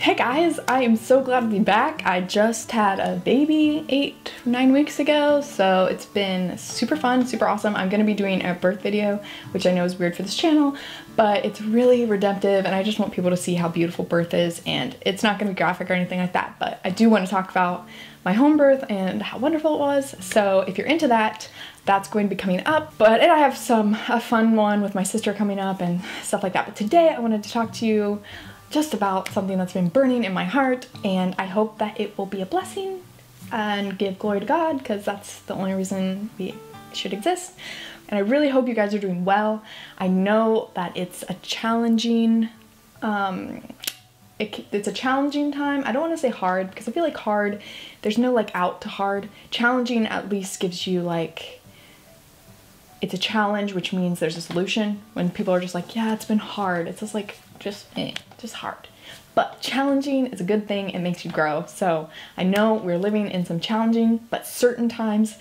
Hey guys, I am so glad to be back. I just had a baby 9 weeks ago, so it's been super fun, super awesome. I'm gonna be doing a birth video, which I know is weird for this channel, but it's really redemptive and I just want people to see how beautiful birth is, and it's not gonna be graphic or anything like that, but I do wanna talk about my home birth and how wonderful it was. So if you're into that, that's going to be coming up, but I have a fun one with my sister coming up and stuff like that. But today I wanted to talk to you just about something that's been burning in my heart, and I hope that it will be a blessing and give glory to God, because that's the only reason we should exist. And I really hope you guys are doing well. I know that it's a challenging it's a challenging time. I don't want to say hard, because I feel like hard, there's no like out to hard. Challenging at least gives you like, it's a challenge, which means there's a solution. When people are just like, yeah, it's been hard, it's just like, just hard. But challenging is a good thing, it makes you grow. So I know we're living in some challenging but certain times,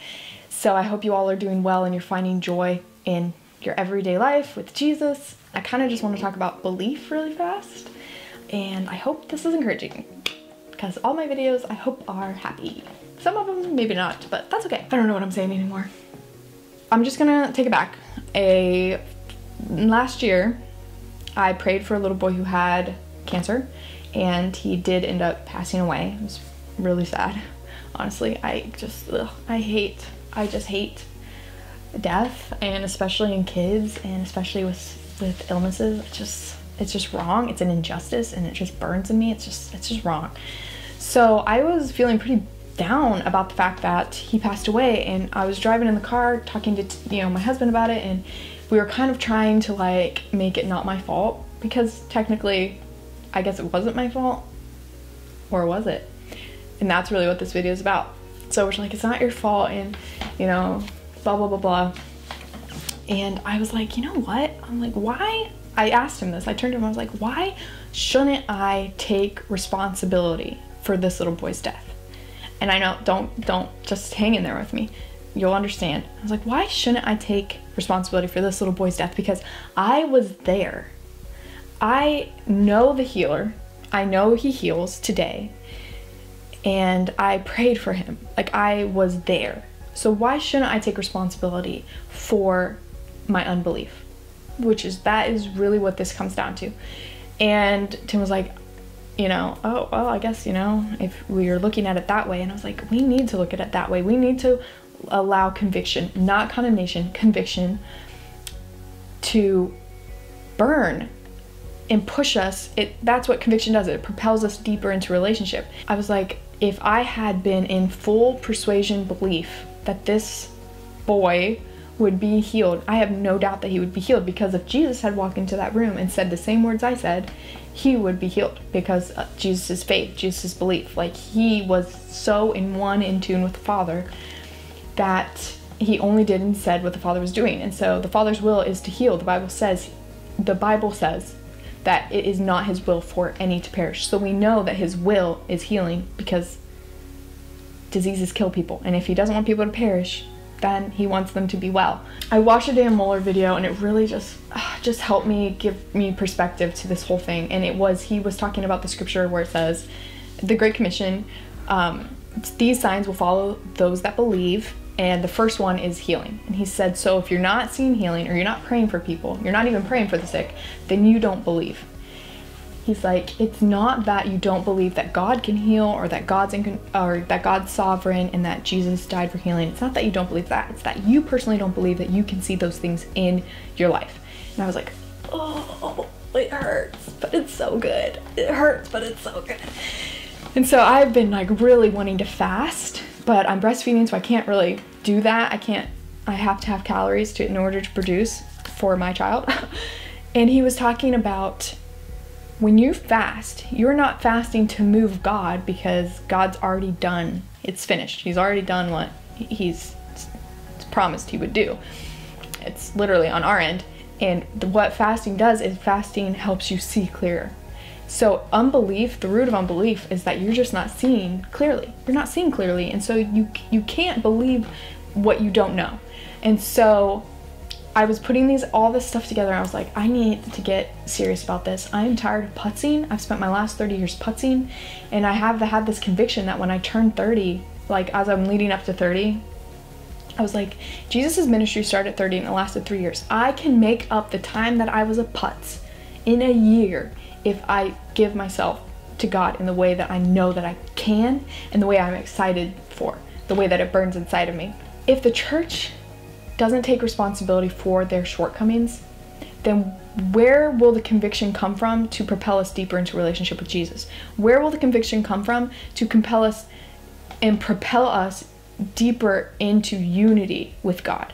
so I hope you all are doing well and you're finding joy in your everyday life with Jesus. I kind of just want to talk about belief really fast, and I hope this is encouraging, because all my videos I hope are happy. Some of them maybe not, but that's okay. I don't know what I'm saying anymore. I'm just gonna take it back. Last year, I prayed for a little boy who had cancer, and he did end up passing away. It was really sad, honestly. I just hate death, and especially in kids, and especially with illnesses. It's just wrong. It's an injustice, and it just burns in me. It's just wrong. So I was feeling pretty down about the fact that he passed away, and I was driving in the car talking to my husband about it, and we were kind of trying to like make it not my fault, because technically I guess it wasn't my fault, or was it? And that's really what this video is about. So we're like, it's not your fault, and blah blah blah blah. And I was like, you know what, I'm like, why? I asked him this, I turned to him, I was like, why shouldn't I take responsibility for this little boy's death? And I know, don't just hang in there with me. You'll understand. I was like, why shouldn't I take responsibility for this little boy's death? Because I was there. I know the healer. I know he heals today. And I prayed for him. Like, I was there. So why shouldn't I take responsibility for my unbelief? That is really what this comes down to. And Tim was like, oh, well, I guess, if we are looking at it that way. And I was like, we need to look at it that way. We need to allow conviction, not condemnation, conviction to burn and push us. That's what conviction does. It propels us deeper into relationship. I was like, if I had been in full persuasion belief that this boy would be healed, I have no doubt that he would be healed, because if Jesus had walked into that room and said the same words I said, he would be healed, because Jesus' faith, Jesus' belief, like he was so in tune with the Father that he only did and said what the Father was doing. And so the Father's will is to heal. The Bible says that it is not his will for any to perish. So we know that his will is healing, because diseases kill people. And if he doesn't want people to perish, then he wants them to be well. I watched a Dan Mueller video, and it really just helped me, give me perspective to this whole thing. And he was talking about the scripture where it says, the Great Commission, these signs will follow those that believe, and the first one is healing. And he said, so if you're not seeing healing, or you're not praying for people, you're not even praying for the sick, then you don't believe. He's like, it's not that you don't believe that God can heal, or that God's sovereign, and that Jesus died for healing. It's not that you don't believe that. It's that you personally don't believe that you can see those things in your life. And I was like, oh, it hurts, but it's so good. It hurts, but it's so good. And so I've been like really wanting to fast, but I'm breastfeeding, so I can't really do that. I have to have calories in order to produce for my child. And he was talking about, when you fast, you're not fasting to move God, because God's already done. It's finished. He's already done what he's promised he would do. It's literally on our end. And what fasting does is fasting helps you see clearer. So unbelief, the root of unbelief is that you're just not seeing clearly. You're not seeing clearly. And so you can't believe what you don't know. And so I was putting all this stuff together, and I was like, I need to get serious about this. I'm tired of putzing. I've spent my last 30 years putzing, and I have had this conviction that when I turn 30, like as I'm leading up to 30, I was like, Jesus' ministry started at 30 and it lasted 3 years. I can make up the time that I was a putz in a year if I give myself to God in the way that I know that I can, and the way I'm excited for, the way that it burns inside of me. If the church doesn't take responsibility for their shortcomings, then where will the conviction come from to propel us deeper into relationship with Jesus? Where will the conviction come from to compel us and propel us deeper into unity with God?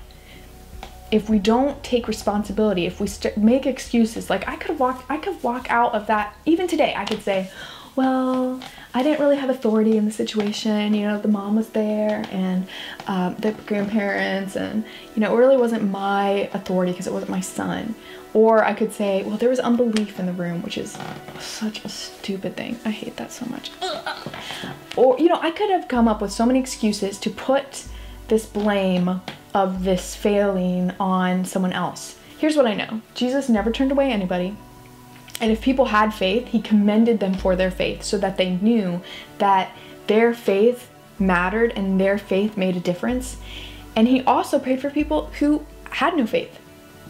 If we don't take responsibility, if we make excuses, like I could walk out of that even today. I could say, well, I didn't really have authority in the situation. You know, the mom was there and the grandparents, and you know, it really wasn't my authority because it wasn't my son. Or I could say, well, there was unbelief in the room, which is such a stupid thing. I hate that so much. Ugh. Or, you know, I could have come up with so many excuses to put this blame of this failing on someone else. Here's what I know. Jesus never turned away anybody. And if people had faith, he commended them for their faith so that they knew that their faith mattered and their faith made a difference. And he also prayed for people who had no faith.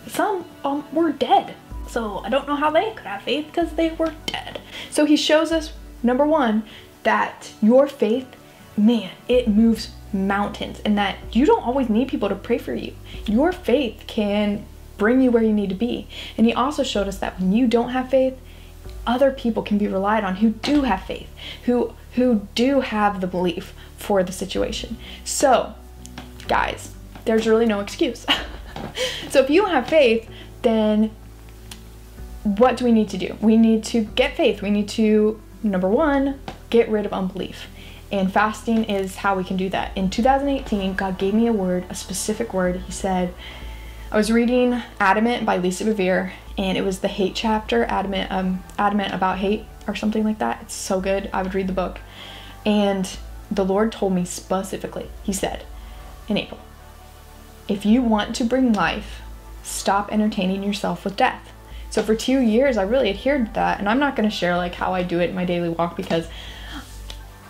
Some were dead. So I don't know how they could have faith because they were dead. So he shows us, number one, that your faith, man, it moves mountains, and that you don't always need people to pray for you. Your faith can bring you where you need to be. And he also showed us that when you don't have faith, other people can be relied on who do have faith, who do have the belief for the situation. So guys, there's really no excuse. So if you don't have faith, then what do we need to do? We need to get faith. We need to, number one, get rid of unbelief. And fasting is how we can do that. In 2018, God gave me a word, a specific word. He said, I was reading Adamant by Lisa Bevere, and it was the hate chapter, Adamant about hate or something like that. It's so good. I would read the book. And the Lord told me specifically, he said in April, if you want to bring life, stop entertaining yourself with death. So for 2 years, I really adhered to that. And I'm not going to share like how I do it in my daily walk, because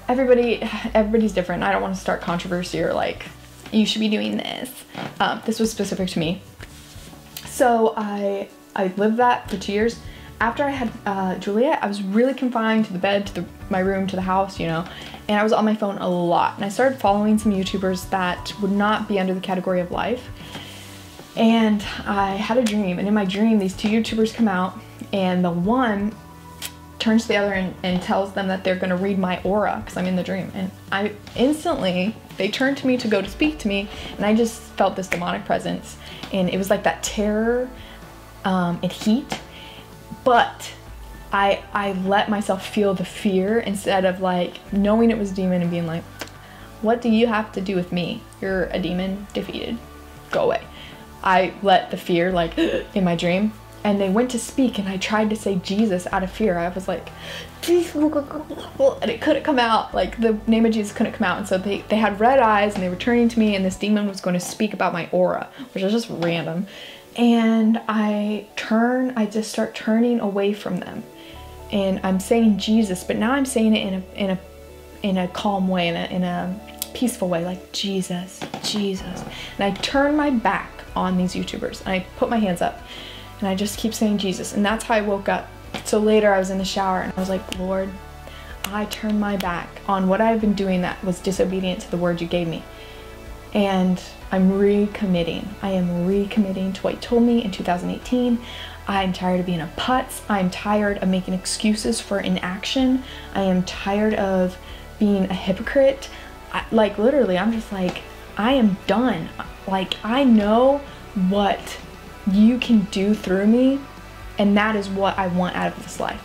everybody's different. I don't want to start controversy or like, you should be doing this. This was specific to me. So I lived that for 2 years. After I had Julia, I was really confined to the bed, to my room, to the house, you know, and I was on my phone a lot. And I started following some YouTubers that would not be under the category of life. And I had a dream, and in my dream, these two YouTubers come out, and the one turns to the other and tells them that they're gonna read my aura, because I'm in the dream. And I instantly, they turned to me to go to speak to me, and I just felt this demonic presence. And it was like that terror and heat, but I let myself feel the fear instead of like knowing it was a demon and being like, what do you have to do with me? You're a demon, defeated, go away. I let the fear, like in my dream, and they went to speak, and I tried to say Jesus out of fear. I was like, and it couldn't come out. Like the name of Jesus couldn't come out. And so they had red eyes, and they were turning to me, and this demon was going to speak about my aura, which is just random. And I just start turning away from them. And I'm saying Jesus, but now I'm saying it in a calm way, in a peaceful way, like Jesus, Jesus. And I turn my back on these YouTubers, and I put my hands up. And I just keep saying Jesus. And that's how I woke up. So later I was in the shower and I was like, Lord, I turned my back on what I've been doing that was disobedient to the word you gave me. And I'm recommitting. I am recommitting to what you told me in 2018. I'm tired of being a putz. I'm tired of making excuses for inaction. I am tired of being a hypocrite. Like literally, I'm just like, I am done. Like I know what you can do through me, and that is what I want out of this life.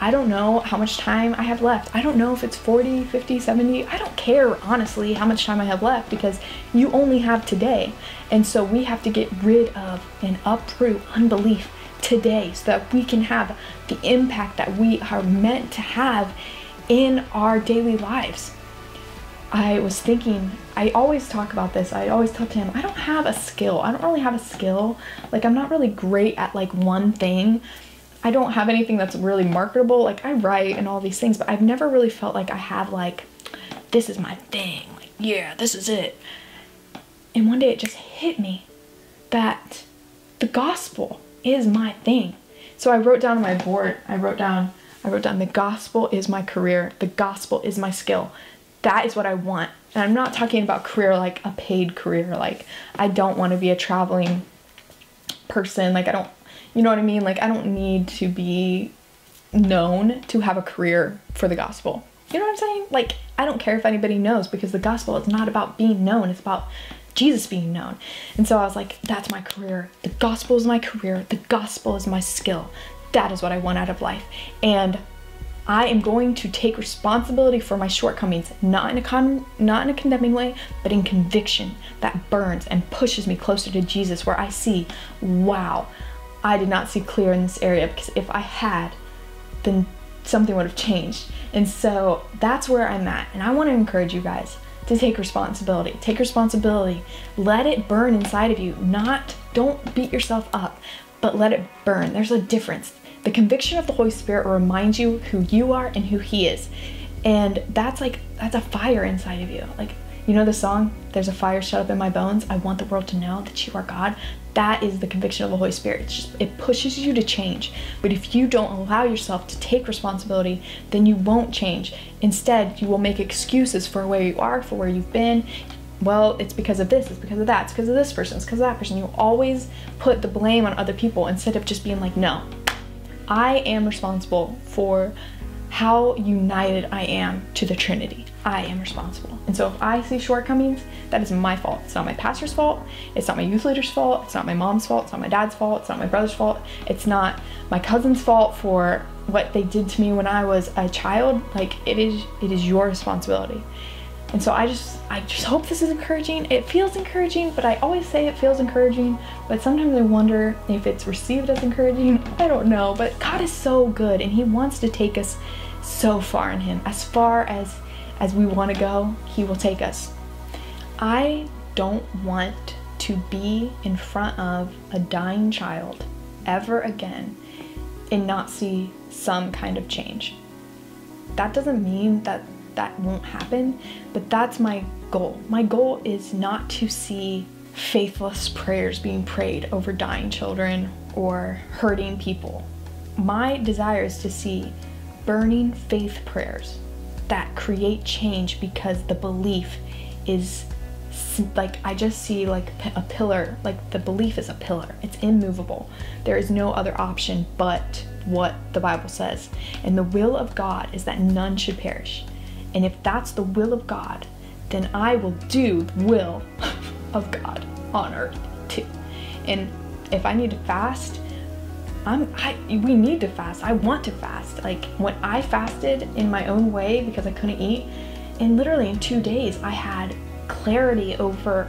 I don't know how much time I have left. I don't know if it's 40, 50, 70. I don't care, honestly, how much time I have left, because you only have today. And so we have to get rid of and uproot unbelief today so that we can have the impact that we are meant to have in our daily lives. I was thinking, I always talk about this, I always tell Tim, I don't have a skill. I don't really have a skill. Like, I'm not really great at like one thing. I don't have anything that's really marketable. Like, I write and all these things, but I've never really felt like I have like, this is my thing. Like, yeah, this is it. And one day it just hit me that the gospel is my thing. So I wrote down on my board, I wrote down the gospel is my career. The gospel is my skill. That is what I want. And I'm not talking about career like a paid career. Like, I don't want to be a traveling person. Like, I don't, you know what I mean? Like, I don't need to be known to have a career for the gospel. You know what I'm saying? Like, I don't care if anybody knows, because the gospel is not about being known. It's about Jesus being known. And so I was like, that's my career. The gospel is my career. The gospel is my skill. That is what I want out of life. And I am going to take responsibility for my shortcomings, not in a condemning way, but in conviction that burns and pushes me closer to Jesus, where I see, wow, I did not see clear in this area, because if I had, then something would have changed. And so that's where I'm at. And I want to encourage you guys to take responsibility. Take responsibility. Let it burn inside of you. Don't beat yourself up, but let it burn. There's a difference. The conviction of the Holy Spirit will remind you who you are and who He is. And that's a fire inside of you. Like, you know the song, there's a fire shut up in my bones. I want the world to know that you are God. That is the conviction of the Holy Spirit. It's just, it pushes you to change. But if you don't allow yourself to take responsibility, then you won't change. Instead, you will make excuses for where you are, for where you've been. Well, it's because of this, it's because of that, it's because of this person, it's because of that person. You always put the blame on other people instead of just being like, no, I am responsible for how united I am to the Trinity. I am responsible. And so if I see shortcomings, that is my fault. It's not my pastor's fault. It's not my youth leader's fault. It's not my mom's fault. It's not my dad's fault. It's not my brother's fault. It's not my cousin's fault for what they did to me when I was a child. Like, it is your responsibility. And so I just hope this is encouraging. It feels encouraging, but I always say it feels encouraging, but sometimes I wonder if it's received as encouraging. I don't know, but God is so good, and He wants to take us so far in Him. As far as we want to go, He will take us. I don't want to be in front of a dying child ever again and not see some kind of change. That doesn't mean that won't happen, but that's my goal. My goal is not to see faithless prayers being prayed over dying children or hurting people. My desire is to see burning faith prayers that create change, because the belief is like, I just see like a pillar, like the belief is a pillar. It's immovable. There is no other option but what the Bible says. And the will of God is that none should perish. And if that's the will of God, then I will do the will of God on earth too. And if I need to fast, we need to fast. I want to fast. Like, when I fasted in my own way because I couldn't eat, and literally in 2 days I had clarity over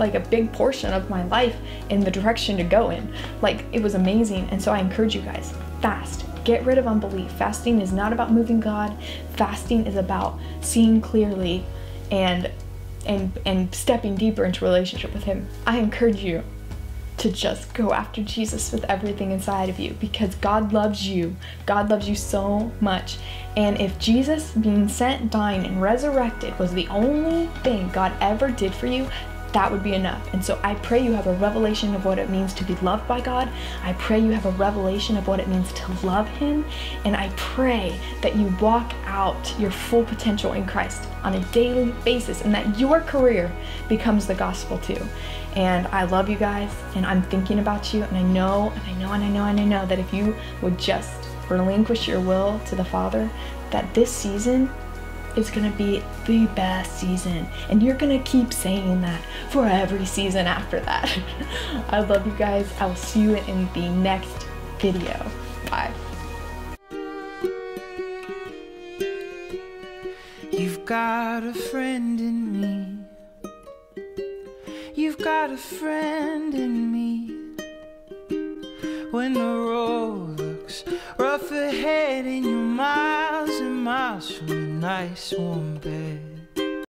like a big portion of my life and the direction to go in. Like, it was amazing. And so I encourage you guys, fast. Get rid of unbelief. Fasting is not about moving God. Fasting is about seeing clearly and stepping deeper into relationship with Him. I encourage you to just go after Jesus with everything inside of you, because God loves you. God loves you so much. And if Jesus being sent, dying, and resurrected was the only thing God ever did for you, that would be enough. And so I pray you have a revelation of what it means to be loved by God. I pray you have a revelation of what it means to love Him. And I pray that you walk out your full potential in Christ on a daily basis, and that your career becomes the gospel too. And I love you guys, and I'm thinking about you. And I know that if you would just relinquish your will to the Father, that this season, it's gonna be the best season, and you're gonna keep saying that for every season after that. I love you guys. I will see you in the next video. Bye. You've got a friend in me. You've got a friend in me. When the road looks rough ahead and you're miles and miles from me. nice warm bed.